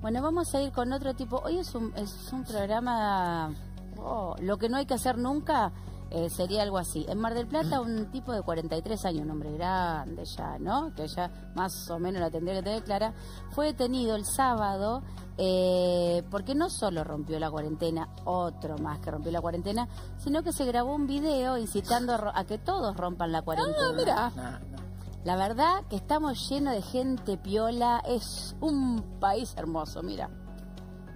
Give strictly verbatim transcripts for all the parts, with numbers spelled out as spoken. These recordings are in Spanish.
Bueno, vamos a ir con otro tipo. Hoy es un, es un programa... Oh, lo que no hay que hacer nunca, eh, sería algo así. En Mar del Plata, un tipo de cuarenta y tres años, un hombre grande ya, ¿no? Que ya más o menos la tendría que tener clara. Fue detenido el sábado eh, porque no solo rompió la cuarentena, otro más que rompió la cuarentena, sino que se grabó un video incitando a, a que todos rompan la cuarentena. Ah, mirá. No, no. La verdad que estamos llenos de gente piola. Es un país hermoso, mira.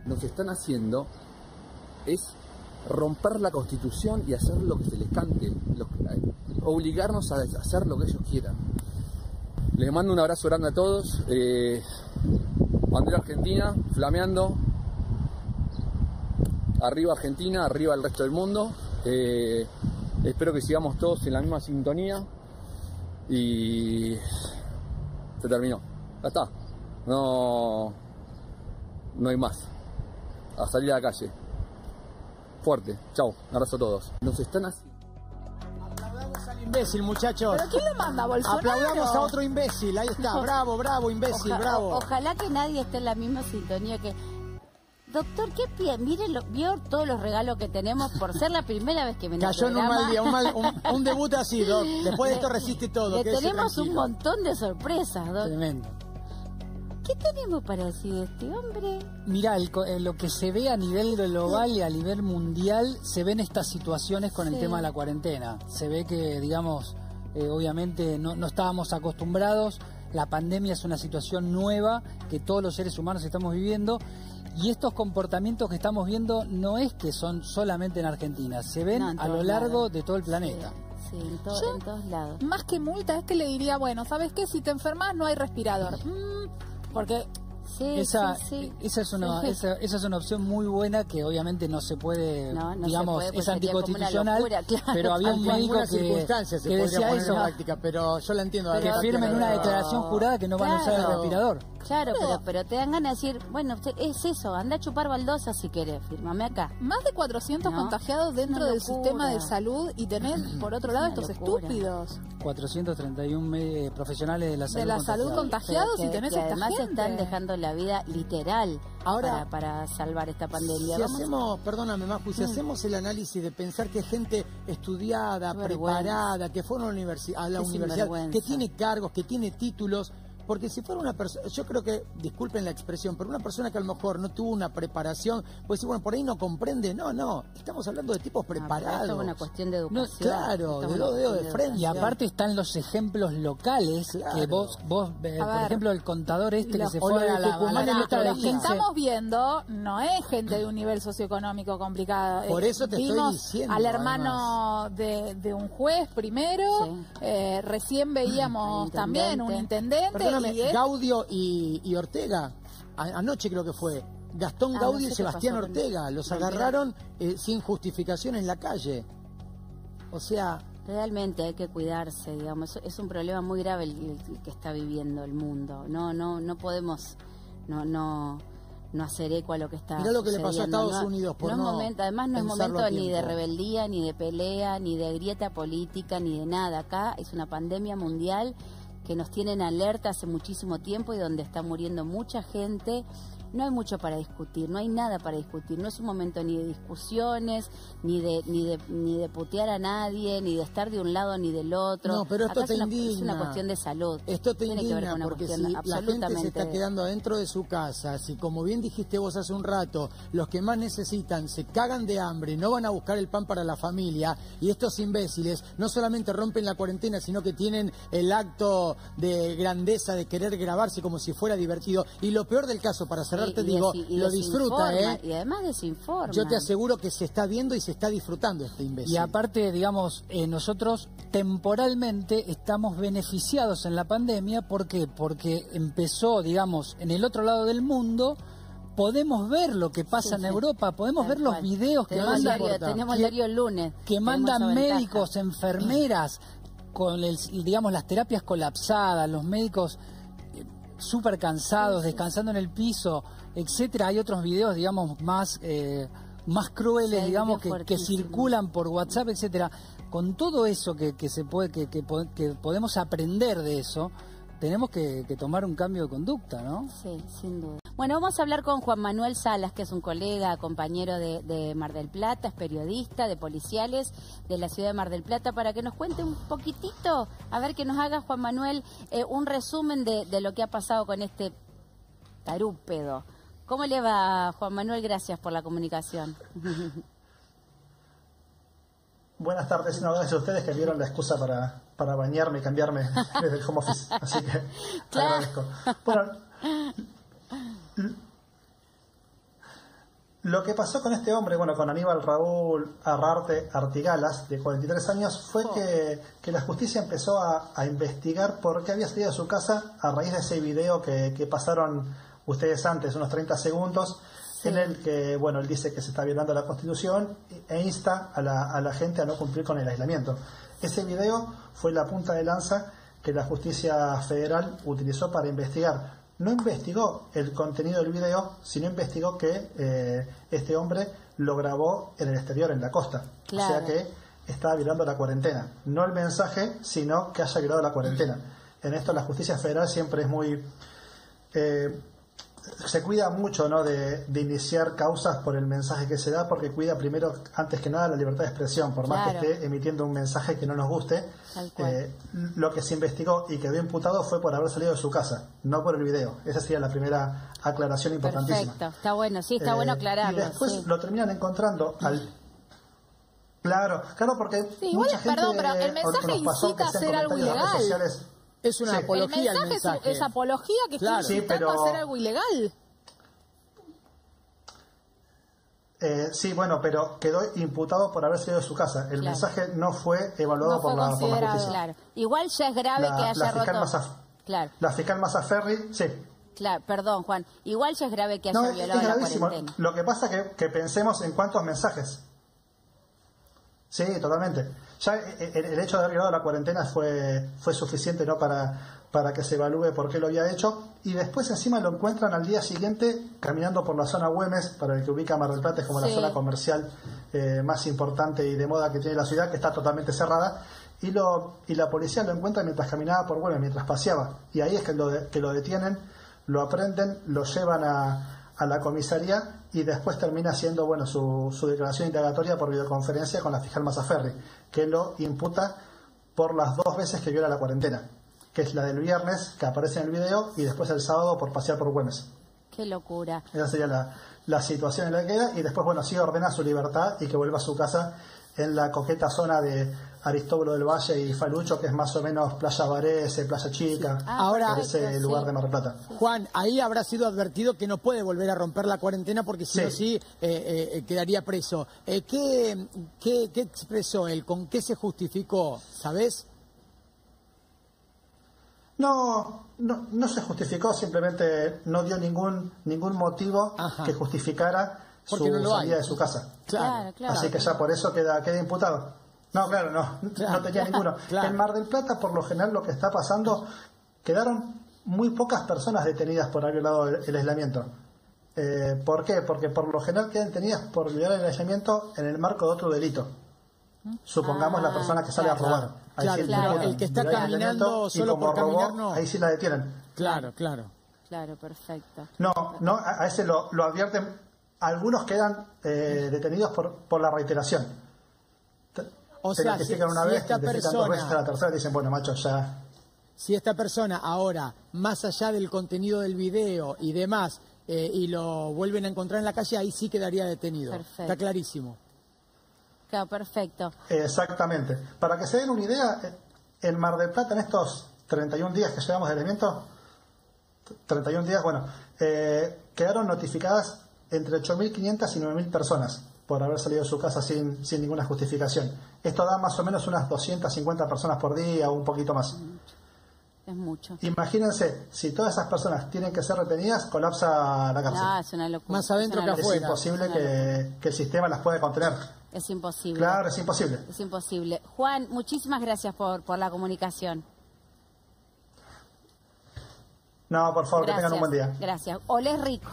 Lo que están haciendo es romper la Constitución y hacer lo que se les cante, lo, obligarnos a hacer lo que ellos quieran. Les mando un abrazo grande a todos. Eh, bandera argentina, flameando. Arriba Argentina, arriba el resto del mundo. Eh, espero que sigamos todos en la misma sintonía. Y se terminó. Ya está. No, no hay más. A salir a la calle. Fuerte. Chau. Un abrazo a todos. Nos están así. Aplaudamos al imbécil, muchachos. ¿Pero quién lo manda, Bolsonaro? Aplaudamos a otro imbécil. Ahí está. Bravo, bravo, imbécil, Oja, bravo. O, ojalá que nadie esté en la misma sintonía que... Doctor, qué pie, mire, lo, vio todos los regalos que tenemos por ser la primera vez que venimos. Cayó en un mal día, un, mal, un, un debut así, Doc. Después de esto resiste todo. Le tenemos un montón de sorpresas, Doc. Tremendo. ¿Qué tenemos para decir de este hombre? Mirá, el, lo que se ve a nivel global y a nivel mundial, se ven estas situaciones con sí. el tema de la cuarentena. Se ve que, digamos, eh, obviamente no, no estábamos acostumbrados. La pandemia es una situación nueva que todos los seres humanos estamos viviendo. Y estos comportamientos que estamos viendo no es que son solamente en Argentina, se ven no, a lo largo lados. de todo el planeta. Sí, sí en, to Yo, en todos lados. Más que multa, este le diría, bueno, ¿sabes qué? Si te enfermas no hay respirador. Mm, porque sí, esa, sí, sí. Esa, es una, sí. esa, esa es una opción muy buena que obviamente no se puede, no, no digamos, se puede, es anticonstitucional, locura, claro. pero había un médico que, que decía eso, práctica, pero yo la entiendo. Pero, que firmen pero... una declaración jurada que no claro. van a usar el respirador. Claro, pero, pero te dan ganas de decir, bueno, es eso, anda a chupar baldosa si querés, firmame acá. Más de cuatrocientos no, contagiados dentro del sistema de salud y tenés, por otro lado, es estos locura. estúpidos. cuatrocientos treinta y uno eh, profesionales de la salud, de la salud contagiados, contagiados que, y tenés que esta además gente. Están dejando la vida literal ahora para, para salvar esta pandemia. Si Vamos hacemos, a... perdóname, Maju, si mm. hacemos el análisis de pensar que gente estudiada, preparada, que fueron a la universidad, a la universidad que tiene cargos, que tiene títulos... Porque si fuera una persona, yo creo que, disculpen la expresión, pero una persona que a lo mejor no tuvo una preparación, pues sí, bueno, por ahí no comprende. No, no, estamos hablando de tipos preparados. No, es una cuestión de educación. No, claro, de dos dedos de frente. Y aparte están los ejemplos locales, claro. que vos, vos eh, ver, por ejemplo, el contador este los, que se fue a la... Tucumán, la, la, la, la los que estamos viendo no es gente de un nivel socioeconómico complicado. Por eso te Vimos estoy diciendo. al hermano de, de un juez primero, sí. eh, recién veíamos ah, también un intendente. Perdóname, Gaudio y, y Ortega, a, anoche creo que fue, Gastón ah, Gaudio no sé y Sebastián pasó, Ortega, los no, agarraron eh, sin justificación en la calle. O sea... Realmente hay que cuidarse, digamos, es, es un problema muy grave el, el que está viviendo el mundo. No, no, no podemos, no, no, no hacer eco a lo que está Mirá lo que sucediendo. le pasó a Estados no, Unidos por no, no momento, Además no es momento ni de rebeldía, ni de pelea, ni de grieta política, ni de nada. Acá es una pandemia mundial... que nos tienen alerta hace muchísimo tiempo y donde está muriendo mucha gente. No hay mucho para discutir, no hay nada para discutir, no es un momento ni de discusiones, ni de ni de, ni de putear a nadie, ni de estar de un lado ni del otro. No, pero esto Acá te es una, indigna. Es una cuestión de salud. Esto te Tiene indigna, que porque si la gente se está quedando adentro de su casa, si como bien dijiste vos hace un rato, los que más necesitan se cagan de hambre, no van a buscar el pan para la familia, y estos imbéciles no solamente rompen la cuarentena, sino que tienen el acto de grandeza de querer grabarse como si fuera divertido, y lo peor del caso, para cerrar te digo, y lo disfruta, ¿eh? Y además desinforma. Yo te aseguro que se está viendo y se está disfrutando este imbécil. Y aparte, digamos, eh, nosotros temporalmente estamos beneficiados en la pandemia. ¿Por qué? Porque empezó, digamos, en el otro lado del mundo... Podemos ver lo que pasa sí, en sí. Europa, podemos Tal ver cual. los videos que mandan... Tenemos diario el lunes. Que mandan médicos, enfermeras, con el, digamos, las terapias colapsadas, los médicos... súper cansados, sí, sí. descansando en el piso, etcétera. Hay otros videos, digamos, más eh, más crueles, sí, digamos, que, que circulan por WhatsApp, etcétera. Con todo eso que, que se puede, que, que, que podemos aprender de eso, tenemos que, que tomar un cambio de conducta, ¿no? Sí, sin duda. Bueno, vamos a hablar con Juan Manuel Salas, que es un colega, compañero de, de Mar del Plata, es periodista de policiales de la ciudad de Mar del Plata, para que nos cuente un poquitito, a ver, que nos haga, Juan Manuel, eh, un resumen de, de lo que ha pasado con este tarúpedo. ¿Cómo le va, Juan Manuel? Gracias por la comunicación. Buenas tardes, no, gracias a ustedes que vieron la excusa para, para bañarme y cambiarme desde el home office, así que agradezco. Bueno, lo que pasó con este hombre, bueno, con Aníbal Raúl Arrarte Artigalas, de cuarenta y tres años, fue oh. que, que la justicia empezó a, a investigar por qué había salido de su casa a raíz de ese video que, que pasaron ustedes antes, unos treinta segundos, sí, en el que, bueno, él dice que se está violando la Constitución e insta a la, a la gente a no cumplir con el aislamiento. Ese video fue la punta de lanza que la justicia federal utilizó para investigar. No investigó el contenido del video, sino investigó que eh, este hombre lo grabó en el exterior, en la costa. Claro. O sea que estaba violando la cuarentena. No el mensaje, sino que haya violado la cuarentena. En esto la justicia federal siempre es muy... Eh, se cuida mucho, ¿no?, de, de iniciar causas por el mensaje que se da, porque cuida primero, antes que nada, la libertad de expresión, por más claro. que esté emitiendo un mensaje que no nos guste. Eh, lo que se investigó y quedó imputado fue por haber salido de su casa, no por el video. Esa sería la primera aclaración importantísima. Perfecto, está bueno, sí, está eh, bueno aclararlo. Y después sí. lo terminan encontrando al... Claro, claro, porque sí, mucha gente... Perdón, pero el mensaje incita a hacer algo ilegal. Es una sí. apología el mensaje, al mensaje. Es, es apología que claro. está sí, pero... hacer algo ilegal. Eh, sí, bueno, pero quedó imputado por haber salido de su casa. El claro. mensaje no fue evaluado no por, fue la, por la justicia. Claro. Igual ya es grave la, que haya la roto... Mazaf... Claro. La fiscal Mazzaferri, sí. Claro, perdón, Juan. Igual ya es grave que haya no, violado es, es gravísimo. La cuarentena. Lo que pasa es que, que pensemos en cuántos mensajes. Sí, totalmente. Ya el hecho de haber violado la cuarentena fue, fue suficiente, ¿no?, para, para que se evalúe por qué lo había hecho. Y después encima lo encuentran al día siguiente caminando por la zona Güemes, para el que ubica Mar del Plata, es como sí. la zona comercial eh, más importante y de moda que tiene la ciudad, que está totalmente cerrada. Y, lo, y la policía lo encuentra mientras caminaba por Güemes, mientras paseaba. Y ahí es que lo, de, que lo detienen, lo aprenden, lo llevan a, a la comisaría... y después termina haciendo, bueno, su, su declaración indagatoria por videoconferencia con la fiscal Mazzaferri, que lo imputa por las dos veces que viola la cuarentena, que es la del viernes, que aparece en el video, y después el sábado por pasear por Güemes. ¡Qué locura! Esa sería la, la situación en la que queda, y después, bueno, sí ordena su libertad y que vuelva a su casa en la coqueta zona de Aristóbulo del Valle y Falucho, que es más o menos Playa Varese, Playa Chica, sí. ahora ese sí. lugar de Mar del Plata. Juan, ahí habrá sido advertido que no puede volver a romper la cuarentena porque si sí. no, sí eh, eh, quedaría preso. Eh, ¿qué, qué, ¿Qué expresó él? ¿Con qué se justificó? ¿Sabés? No, no, no se justificó, simplemente no dio ningún, ningún motivo Ajá. que justificara porque su no salida hay. de su casa. Claro, claro. Así que ya por eso queda, queda imputado. No, claro, no, no tenía ninguno. Claro. En Mar del Plata, por lo general, lo que está pasando, quedaron muy pocas personas detenidas por haber violado el, el aislamiento. Eh, ¿Por qué? Porque por lo general quedan detenidas por violar el aislamiento en el marco de otro delito. Supongamos ah, la persona que sale claro, a robar. Ahí claro, sí claro. El que está caminando solo por caminar, robó, no. Ahí sí la detienen. Claro, claro. Claro, perfecto. No, no, a, a ese lo, lo advierten. Algunos quedan eh, detenidos por, por la reiteración. O sea, si, una si vez, esta persona... Veces a la tercera dicen, bueno, macho, ya... Si esta persona ahora, más allá del contenido del video y demás, eh, y lo vuelven a encontrar en la calle, ahí sí quedaría detenido. Perfecto. Está clarísimo. Claro, perfecto. Exactamente. Para que se den una idea, en Mar del Plata, en estos treinta y un días que llevamos de aislamiento, treinta y un días, bueno, eh, quedaron notificadas entre ocho mil quinientas y nueve mil personas por haber salido de su casa sin, sin ninguna justificación. Esto da más o menos unas doscientas cincuenta personas por día o un poquito más. Es mucho. Imagínense, si todas esas personas tienen que ser retenidas, colapsa la cárcel. Ah, es una locura. Más adentro que afuera. Es imposible que, que el sistema las pueda contener. Es imposible. Claro, es imposible. Es imposible. Juan, muchísimas gracias por, por la comunicación. No, por favor, gracias. Que tengan un buen día. Gracias. Olé rico.